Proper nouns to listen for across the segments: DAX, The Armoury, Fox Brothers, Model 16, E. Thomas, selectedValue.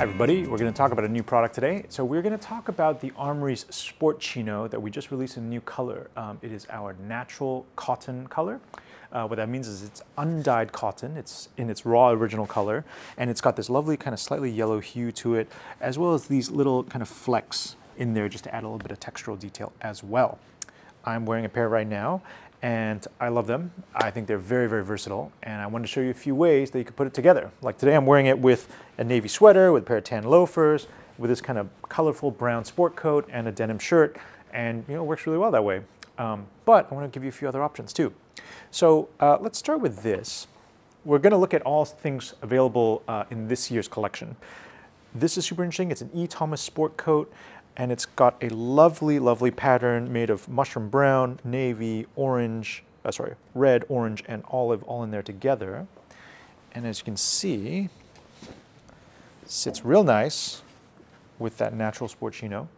Hi everybody, we're going to talk about a new product today. So we're going to talk about the Armoury's Sport Chino that we just released in a new color. It is our natural cotton color. What that means is it's undyed cotton, it's in its raw original color, and it's got this lovely kind of slightly yellow hue to it, as well as these little kind of flecks in there just to add a little bit of textural detail as well. I'm wearing a pair right now, and I love them. I think they're very, very versatile, and I wanted to show you a few ways that you could put it together. Like today I'm wearing it with a navy sweater, with a pair of tan loafers, with this kind of colorful brown sport coat and a denim shirt, and you know, it works really well that way. But I want to give you a few other options too. So let's start with this. We're going to look at all things available in this year's collection. This is super interesting. It's an E. Thomas sport coat. And it's got a lovely, lovely pattern made of mushroom brown, navy, orange, red, orange, and olive all in there together. And as you can see, sits real nice with that natural sport chino.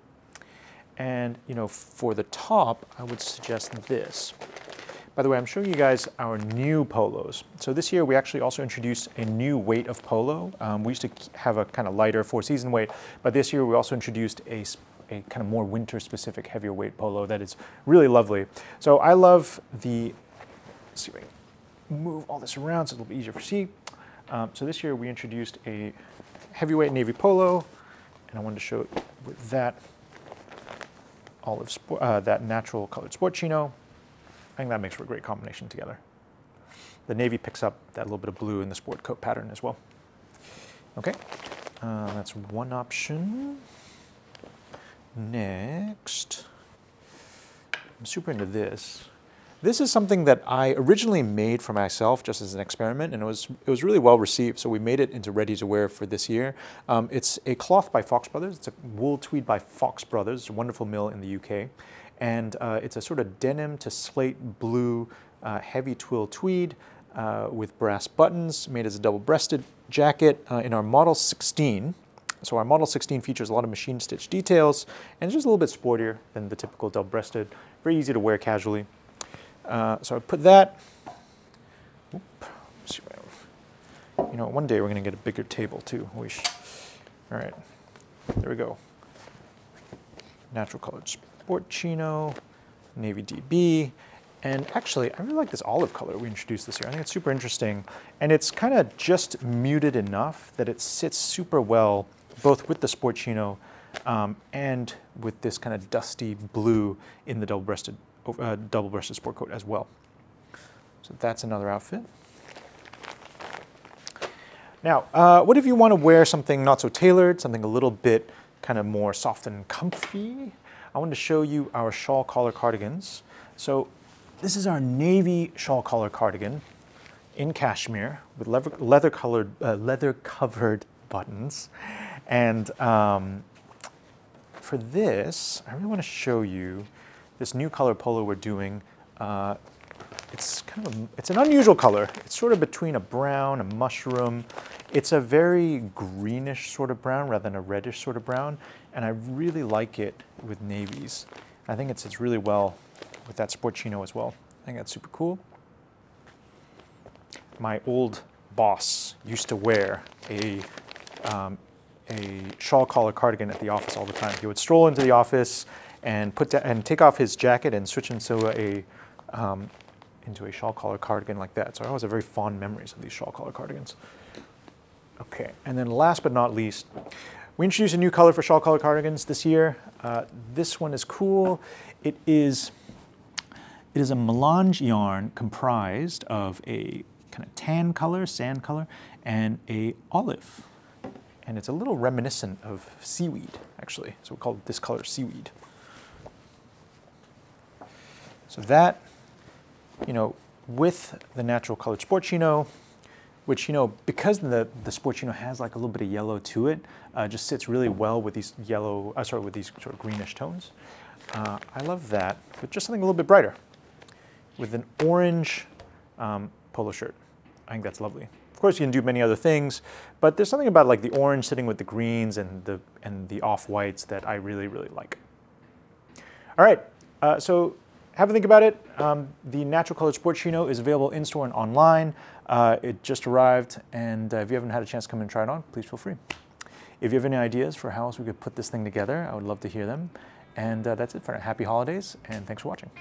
And you know, for the top, I would suggest this. By the way, I'm showing you guys our new polos. So this year we actually also introduced a new weight of polo. We used to have a kind of lighter four-season weight, but this year we also introduced a kind of more winter-specific heavier weight polo that is really lovely. So I love the, let's see if I can move all this around so it'll be easier for see. So this year we introduced a heavyweight navy polo, and I wanted to show it with that olive, that natural colored sport chino. I think that makes for a great combination together. The navy picks up that little bit of blue in the sport coat pattern as well. Okay, that's one option. Next, I'm super into this. This is something that I originally made for myself just as an experiment, and it was really well received, so we made it into ready to wear for this year. It's a cloth by Fox Brothers. It's a wool tweed by Fox Brothers. It's a wonderful mill in the UK. And it's a sort of denim to slate blue heavy twill tweed with brass buttons, made as a double-breasted jacket in our model 16. So our model 16 features a lot of machine stitch details, and it's just a little bit sportier than the typical double-breasted, very easy to wear casually. So I put that, you know, one day we're gonna get a bigger table too. All right, there we go. Natural colored sport chino, navy DB, and actually I really like this olive color we introduced this year. I think it's super interesting, and it's kind of just muted enough that it sits super well both with the sport chino and with this kind of dusty blue in the double-breasted sport coat as well. So that's another outfit. Now, what if you want to wear something not so tailored, something a little bit kind of more soft and comfy? I wanted to show you our shawl collar cardigans. So this is our navy shawl collar cardigan in cashmere with leather-covered buttons. And for this, I really want to show you this new color polo we're doing. It's an unusual color. It's sort of between a brown, a mushroom. It's a very greenish sort of brown rather than a reddish sort of brown. And I really like it with navies. I think it sits really well with that sport chino as well. I think that's super cool. My old boss used to wear a shawl collar cardigan at the office all the time. He would stroll into the office and take off his jacket and switch into a shawl collar cardigan like that. So I always have very fond memories of these shawl collar cardigans. Okay, and then last but not least, we introduced a new color for shawl collar cardigans this year. This one is cool. It is a melange yarn comprised of a kind of tan color, sand color, and a olive. And it's a little reminiscent of seaweed, actually. So we call this color seaweed. So that, you know, with the natural colored sport chino, which, you know, because the sport chino has like a little bit of yellow to it, just sits really well with these sort of greenish tones. I love that, but just something a little bit brighter with an orange polo shirt. I think that's lovely. Of course, you can do many other things, but there's something about like the orange sitting with the greens and the off-whites that I really, really like. All right, so have a think about it. The natural colored sport chino is available in-store and online. It just arrived, and if you haven't had a chance to come and try it on, please feel free. If you have any ideas for how else we could put this thing together, I would love to hear them. And that's it for now. Happy holidays, and thanks for watching.